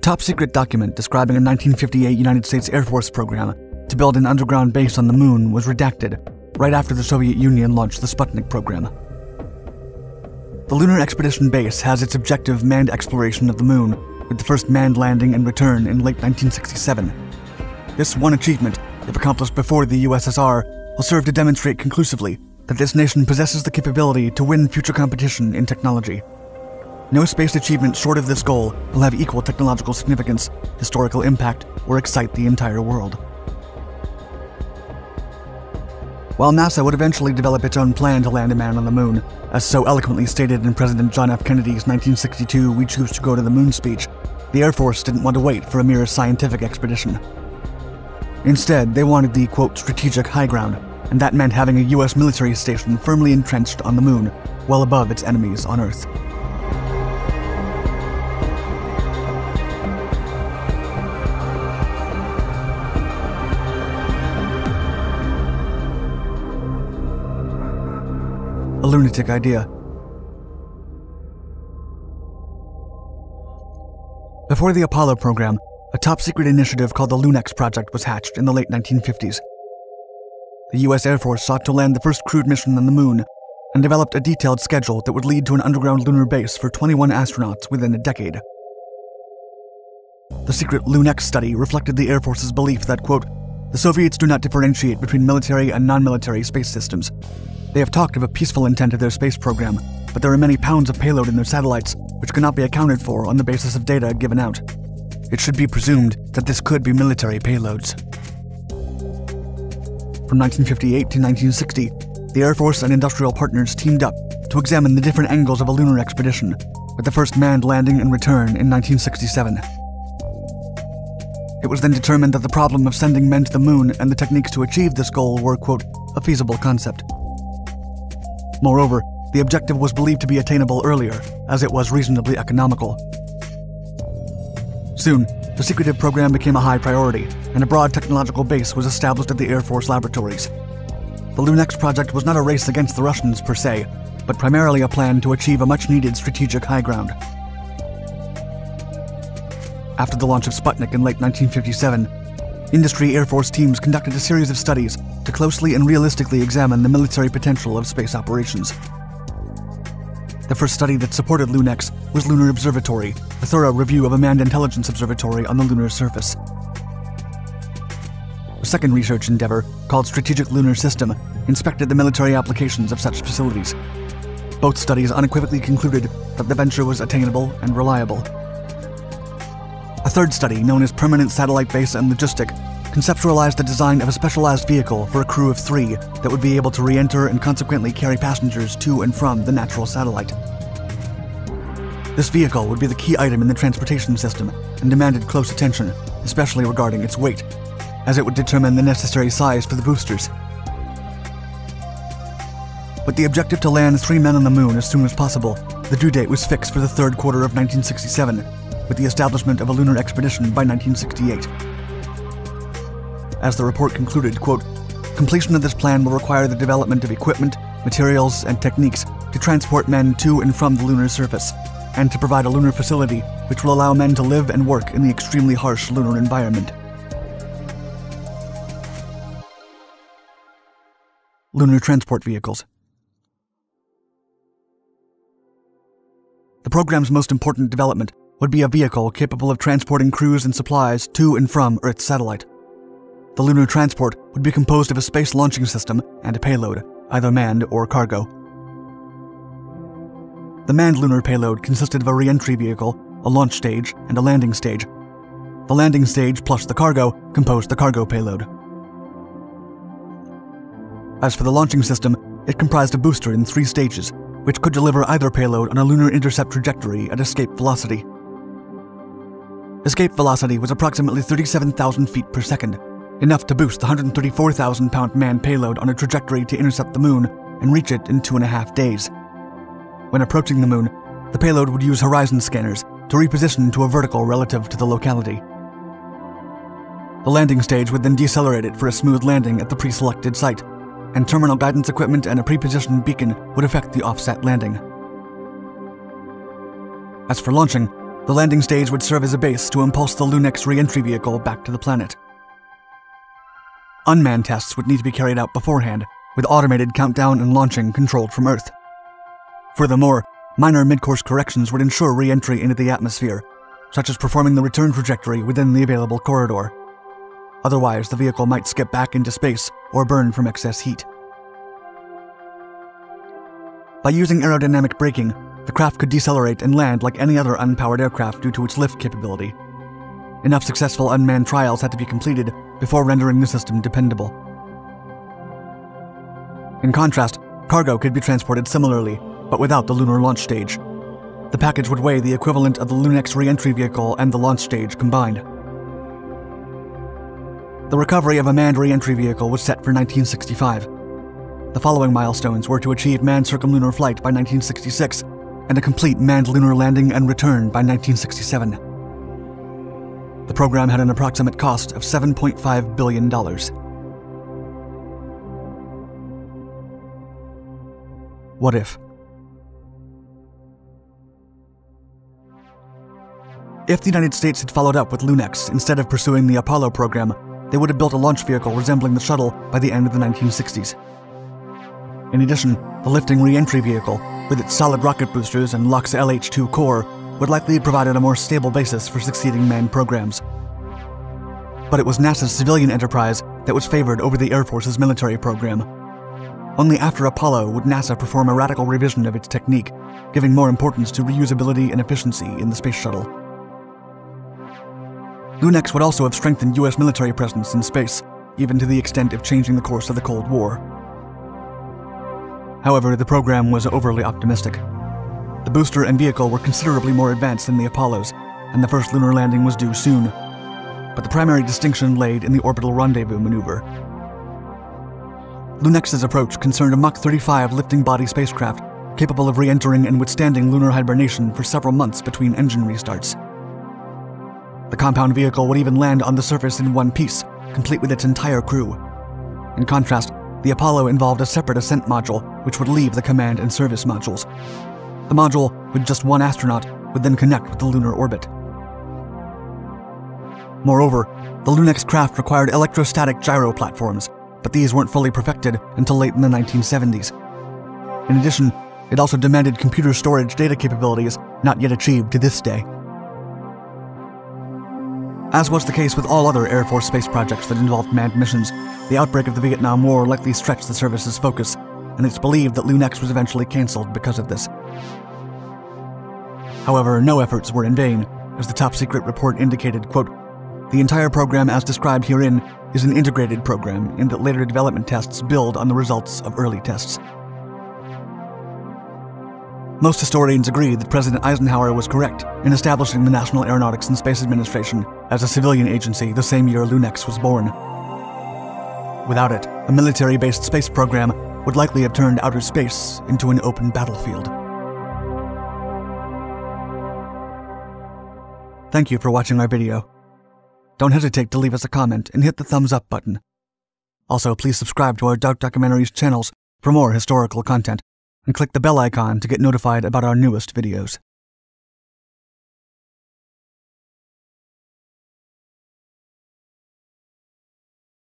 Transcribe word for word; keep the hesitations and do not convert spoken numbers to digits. top-secret document describing a nineteen fifty-eight United States Air Force program to build an underground base on the moon was redacted right after the Soviet Union launched the Sputnik program. The Lunar Expedition Base has its objective manned exploration of the moon, with the first manned landing and return in late nineteen sixty-seven. This one achievement, if accomplished before the U S S R, will serve to demonstrate conclusively that this nation possesses the capability to win future competition in technology. No space achievement short of this goal will have equal technological significance, historical impact, or excite the entire world. While NASA would eventually develop its own plan to land a man on the moon, as so eloquently stated in President John F. Kennedy's nineteen sixty-two "We Choose to Go to the Moon" speech, the Air Force didn't want to wait for a mere scientific expedition. Instead, they wanted the, quote, strategic high ground, and that meant having a U S military station firmly entrenched on the moon, well above its enemies on Earth. A lunatic idea. Before the Apollo program, a top-secret initiative called the Lunex Project was hatched in the late nineteen fifties. The U S Air Force sought to land the first crewed mission on the moon and developed a detailed schedule that would lead to an underground lunar base for twenty-one astronauts within a decade. The secret Lunex study reflected the Air Force's belief that, quote, the Soviets do not differentiate between military and non-military space systems. They have talked of a peaceful intent of their space program, but there are many pounds of payload in their satellites which cannot be accounted for on the basis of data given out. It should be presumed that this could be military payloads. From nineteen fifty-eight to nineteen sixty, the Air Force and industrial partners teamed up to examine the different angles of a lunar expedition, with the first manned landing and return in nineteen sixty-seven. It was then determined that the problem of sending men to the moon and the techniques to achieve this goal were, quote, a feasible concept. Moreover, the objective was believed to be attainable earlier, as it was reasonably economical. Soon, the secretive program became a high priority, and a broad technological base was established at the Air Force laboratories. The Lunex project was not a race against the Russians per se, but primarily a plan to achieve a much-needed strategic high ground. After the launch of Sputnik in late nineteen fifty-seven, industry Air Force teams conducted a series of studies to closely and realistically examine the military potential of space operations. The first study that supported Lunex was Lunar Observatory, a thorough review of a manned intelligence observatory on the lunar surface. A second research endeavor, called Strategic Lunar System, inspected the military applications of such facilities. Both studies unequivocally concluded that the venture was attainable and reliable. A third study, known as Permanent Satellite Base and Logistic, conceptualized the design of a specialized vehicle for a crew of three that would be able to re-enter and consequently carry passengers to and from the natural satellite. This vehicle would be the key item in the transportation system and demanded close attention, especially regarding its weight, as it would determine the necessary size for the boosters. With the objective to land three men on the moon as soon as possible, the due date was fixed for the third quarter of nineteen sixty-seven, with the establishment of a lunar expedition by nineteen sixty-eight. As the report concluded, quote, completion of this plan will require the development of equipment, materials, and techniques to transport men to and from the lunar surface, and to provide a lunar facility which will allow men to live and work in the extremely harsh lunar environment. Lunar transport vehicles. The program's most important development would be a vehicle capable of transporting crews and supplies to and from Earth's satellite. The lunar transport would be composed of a space launching system and a payload, either manned or cargo. The manned lunar payload consisted of a re-entry vehicle, a launch stage, and a landing stage. The landing stage plus the cargo composed the cargo payload. As for the launching system, it comprised a booster in three stages, which could deliver either payload on a lunar intercept trajectory at escape velocity. Escape velocity was approximately thirty-seven thousand feet per second, enough to boost the one hundred thirty-four thousand pound manned payload on a trajectory to intercept the moon and reach it in two and a half days. When approaching the moon, the payload would use horizon scanners to reposition to a vertical relative to the locality. The landing stage would then decelerate it for a smooth landing at the pre-selected site, and terminal guidance equipment and a pre-positioned beacon would affect the offset landing. As for launching, The landing stage would serve as a base to impulse the Lunex re-entry vehicle back to the planet. Unmanned tests would need to be carried out beforehand, with automated countdown and launching controlled from Earth. Furthermore, minor mid-course corrections would ensure re-entry into the atmosphere, such as performing the return trajectory within the available corridor. Otherwise, the vehicle might skip back into space or burn from excess heat. By using aerodynamic braking, the craft could decelerate and land like any other unpowered aircraft due to its lift capability. Enough successful unmanned trials had to be completed before rendering the system dependable. In contrast, cargo could be transported similarly, but without the lunar launch stage. The package would weigh the equivalent of the Lunex re-entry vehicle and the launch stage combined. The recovery of a manned re-entry vehicle was set for nineteen sixty-five. The following milestones were to achieve manned circumlunar flight by nineteen sixty-six and a complete manned lunar landing and return by nineteen sixty-seven. The program had an approximate cost of seven point five billion dollars. What if? If the United States had followed up with Lunex instead of pursuing the Apollo program, they would have built a launch vehicle resembling the shuttle by the end of the nineteen sixties. In addition, the lifting re-entry vehicle, with its solid rocket boosters and L O X L H two core, would likely have provided a more stable basis for succeeding manned programs. But it was NASA's civilian enterprise that was favored over the Air Force's military program. Only after Apollo would NASA perform a radical revision of its technique, giving more importance to reusability and efficiency in the space shuttle. Lunex would also have strengthened U S military presence in space, even to the extent of changing the course of the Cold War. However, the program was overly optimistic. The booster and vehicle were considerably more advanced than the Apollos, and the first lunar landing was due soon. But the primary distinction laid in the orbital rendezvous maneuver. Lunex's approach concerned a Mach thirty-five lifting body spacecraft capable of re-entering and withstanding lunar hibernation for several months between engine restarts. The compound vehicle would even land on the surface in one piece, complete with its entire crew. In contrast, the Apollo involved a separate ascent module, which would leave the command and service modules. The module, with just one astronaut, would then connect with the lunar orbit. Moreover, the Lunex craft required electrostatic gyro platforms, but these weren't fully perfected until late in the nineteen seventies. In addition, it also demanded computer storage data capabilities not yet achieved to this day. As was the case with all other Air Force space projects that involved manned missions, the outbreak of the Vietnam War likely stretched the service's focus, and it's believed that Lunex was eventually cancelled because of this. However, no efforts were in vain, as the top-secret report indicated, quote, "The entire program as described herein is an integrated program in that later development tests build on the results of early tests." Most historians agree that President Eisenhower was correct in establishing the National Aeronautics and Space Administration as a civilian agency the same year Lunex was born. Without it, a military-based space program would likely have turned outer space into an open battlefield. Thank you for watching our video. Don't hesitate to leave us a comment and hit the thumbs up button. Also, please subscribe to our Dark Documentaries channels for more historical content, and click the bell icon to get notified about our newest videos.